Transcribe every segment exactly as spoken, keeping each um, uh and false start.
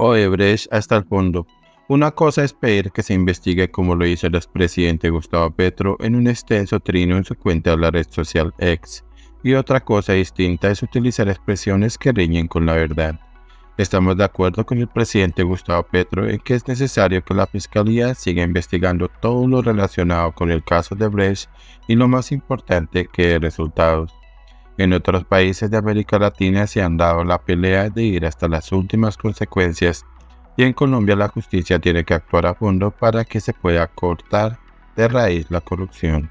Odebrecht hasta el fondo. Una cosa es pedir que se investigue como lo hizo el expresidente Gustavo Petro en un extenso trino en su cuenta de la red social X, y otra cosa distinta es utilizar expresiones que riñen con la verdad. Estamos de acuerdo con el presidente Gustavo Petro en que es necesario que la fiscalía siga investigando todo lo relacionado con el caso de Odebrecht y lo más importante que es resultados. En otros países de América Latina se han dado la pelea de ir hasta las últimas consecuencias, y en Colombia la justicia tiene que actuar a fondo para que se pueda cortar de raíz la corrupción.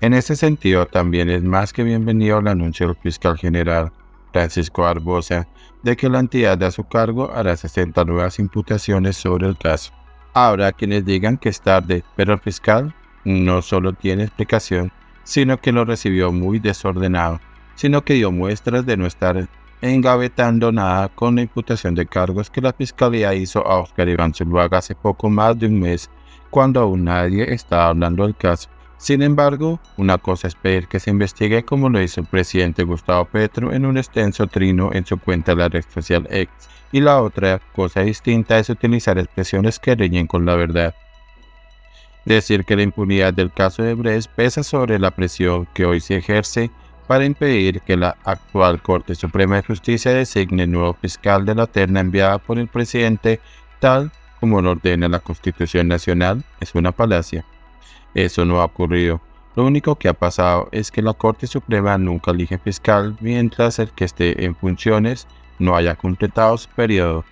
En ese sentido también es más que bienvenido el anuncio del fiscal general Francisco Barbosa de que la entidad a su cargo hará sesenta nuevas imputaciones sobre el caso. Habrá quienes digan que es tarde, pero el fiscal no solo tiene explicación, sino que lo recibió muy desordenado, sino que dio muestras de no estar engavetando nada con la imputación de cargos que la fiscalía hizo a Oscar Iván Zuluaga hace poco más de un mes, cuando aún nadie estaba hablando del caso. Sin embargo, una cosa es pedir que se investigue como lo hizo el presidente Gustavo Petro en un extenso trino en su cuenta de la red social X, y la otra cosa distinta es utilizar expresiones que riñen con la verdad. Decir que la impunidad del caso de Odebrecht pesa sobre la presión que hoy se ejerce para impedir que la actual Corte Suprema de Justicia designe el nuevo fiscal de la terna enviada por el presidente, tal como lo ordena la Constitución Nacional, es una falacia. Eso no ha ocurrido. Lo único que ha pasado es que la Corte Suprema nunca elige fiscal mientras el que esté en funciones no haya completado su periodo.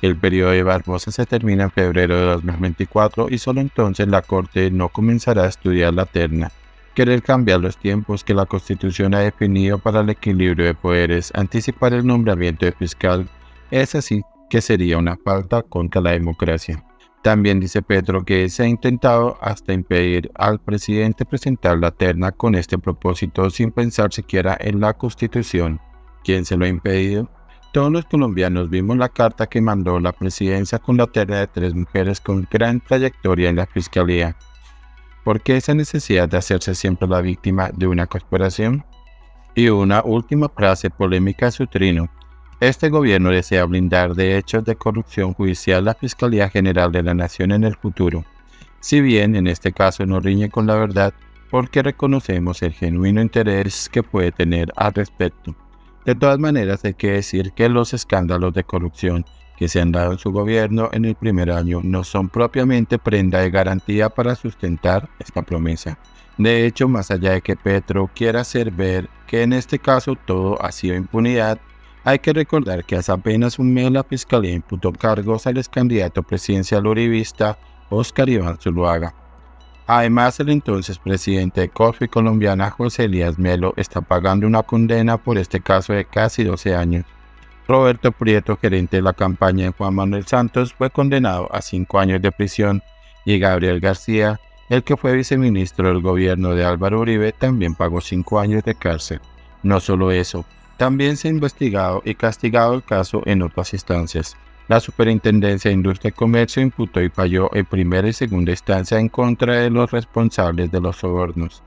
El periodo de Barbosa se termina en febrero de dos mil veinticuatro y solo entonces la Corte no comenzará a estudiar la terna. Querer cambiar los tiempos que la Constitución ha definido para el equilibrio de poderes, anticipar el nombramiento de fiscal, es así que sería una falta contra la democracia. También dice Petro que se ha intentado hasta impedir al presidente presentar la terna con este propósito sin pensar siquiera en la Constitución. ¿Quién se lo ha impedido? Todos los colombianos vimos la carta que mandó la presidencia con la terna de tres mujeres con gran trayectoria en la fiscalía. ¿Por qué esa necesidad de hacerse siempre la víctima de una conspiración? Y una última frase polémica de su trino. Este gobierno desea blindar de hechos de corrupción judicial la Fiscalía General de la Nación en el futuro. Si bien en este caso no riñe con la verdad, porque reconocemos el genuino interés que puede tener al respecto. De todas maneras hay que decir que los escándalos de corrupción que se han dado en su gobierno en el primer año no son propiamente prenda de garantía para sustentar esta promesa. De hecho, más allá de que Petro quiera hacer ver que en este caso todo ha sido impunidad, hay que recordar que hace apenas un mes la Fiscalía imputó cargos al excandidato presidencial uribista Oscar Iván Zuluaga. Además, el entonces presidente de Corficolombiana, José Elías Melo, está pagando una condena por este caso de casi doce años. Roberto Prieto, gerente de la campaña de Juan Manuel Santos, fue condenado a cinco años de prisión, y Gabriel García, el que fue viceministro del gobierno de Álvaro Uribe, también pagó cinco años de cárcel. No solo eso, también se ha investigado y castigado el caso en otras instancias. La Superintendencia de Industria y Comercio imputó y falló en primera y segunda instancia en contra de los responsables de los sobornos.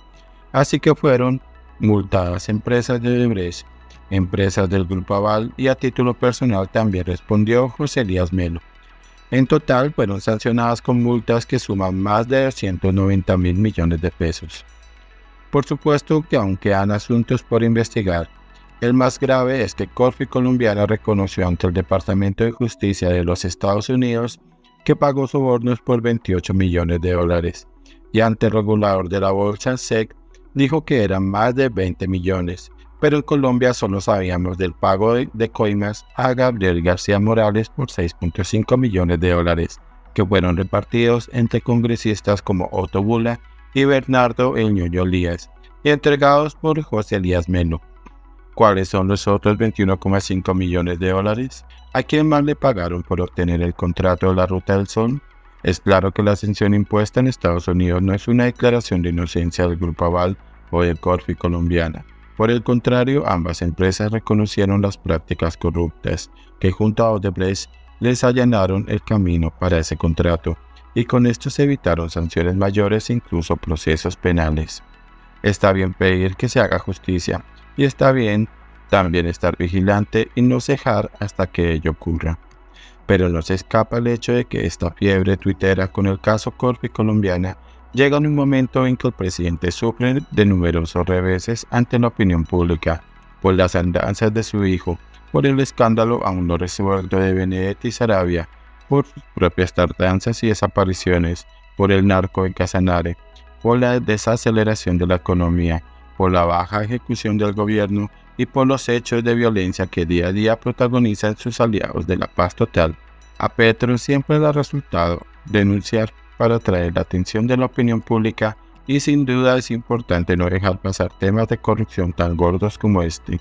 Así que fueron multadas empresas de Odebrecht, empresas del Grupo Aval, y a título personal también respondió José Elías Melo. En total fueron sancionadas con multas que suman más de doscientos noventa mil millones de pesos. Por supuesto que aún quedan asuntos por investigar. El más grave es que Corficolombiana reconoció ante el Departamento de Justicia de los Estados Unidos que pagó sobornos por veintiocho millones de dólares, y ante el regulador de la bolsa S E C dijo que eran más de veinte millones. Pero en Colombia solo sabíamos del pago de, de coimas a Gabriel García Morales por seis punto cinco millones de dólares, que fueron repartidos entre congresistas como Otto Bula y Bernardo el Ñuño Elías, y entregados por José Elías Melo. ¿Cuáles son los otros veintiuno punto cinco millones de dólares? ¿A quién más le pagaron por obtener el contrato de la Ruta del Sol? Es claro que la sanción impuesta en Estados Unidos no es una declaración de inocencia del Grupo Aval o de Corficolombiana. Por el contrario, ambas empresas reconocieron las prácticas corruptas que junto a Odebrecht les allanaron el camino para ese contrato, y con esto se evitaron sanciones mayores e incluso procesos penales. Está bien pedir que se haga justicia, y está bien también estar vigilante y no cejar hasta que ello ocurra. Pero no se escapa el hecho de que esta fiebre tuitera con el caso Corficolombiana llega en un momento en que el presidente sufre de numerosos reveses ante la opinión pública, por las andanzas de su hijo, por el escándalo aún no resuelto de Benedetti y Sarabia, por sus propias tardanzas y desapariciones, por el narco en Casanare, por la desaceleración de la economía, por la baja ejecución del gobierno y por los hechos de violencia que día a día protagonizan sus aliados de la paz total. A Petro siempre le ha resultado denunciar para atraer la atención de la opinión pública y sin duda es importante no dejar pasar temas de corrupción tan gordos como este.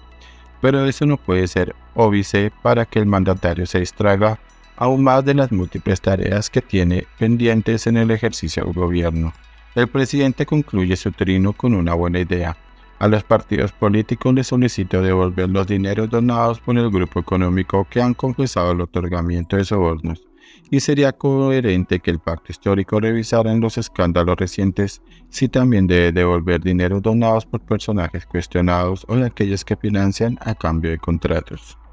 Pero eso no puede ser óbice para que el mandatario se distraiga aún más de las múltiples tareas que tiene pendientes en el ejercicio del gobierno. El presidente concluye su trino con una buena idea. A los partidos políticos les solicito devolver los dineros donados por el grupo económico que han confesado el otorgamiento de sobornos, y sería coherente que el Pacto Histórico revisara en los escándalos recientes si también debe devolver dineros donados por personajes cuestionados o de aquellos que financian a cambio de contratos.